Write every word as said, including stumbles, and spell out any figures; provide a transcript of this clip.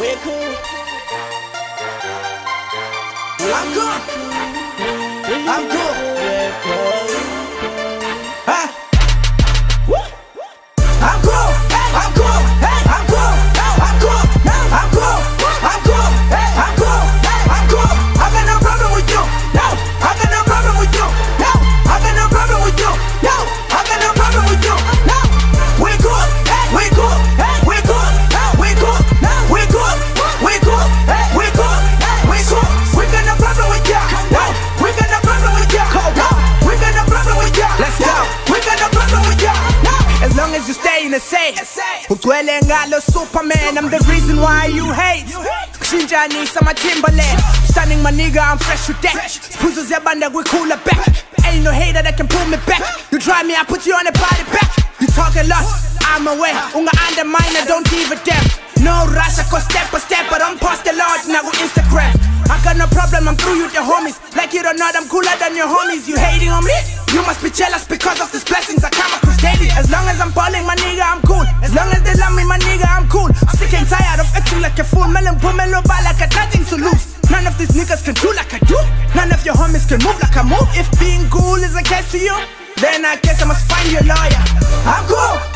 We're cool. I'm cool. I'm cool. We're cool. Huh? What? I'm cool. Hey, I'm cool. Hey, I'm cool. I'm cool. I'm cool. I'm cool. Hey, I'm cool. Hey, I'm cool. I've got no problem with you. No, I've got no problem with you. No, I've got no problem with you. No, I've got no problem with you. No, we're cool. Hey, we're cool. Hey, we're cool. We're cool. We're cool. We're cool. We're cool. We're cool. We got no problem with ya. No, we got no problem with ya. No, we got no problem with ya. Let's go. We got no problem with ya. As long as you stay in the safe. Ukwele ngalo Superman. I'm the reason why you hate. Kushinjani sama Timberland. Stunning my nigga, I'm fresh with that. Spuzo zebanda, we cooler back. Ain't no hater that can pull me back. You try me, I put you on the body back. You talk a lot, I'm aware. Unga undermine, I don't give a damn. No rush, I go step by step, but I'm past the lot, now we Instagram. I got no problem, I'm through with your homies. Like it or not, I'm cooler than your homies. You hating on me? You must be jealous because of these blessings I come across daily. As long as I'm balling, my nigga, I'm cool. As long as they love me, my nigga, I'm cool. I'm sick and tired of acting like a fool. Melon boom, melon ball, I got nothing to lose. None of these niggas can do like I do. None of your homies can move like I move. If being cool is a case to you, then I guess I must find your lawyer. I'm cool.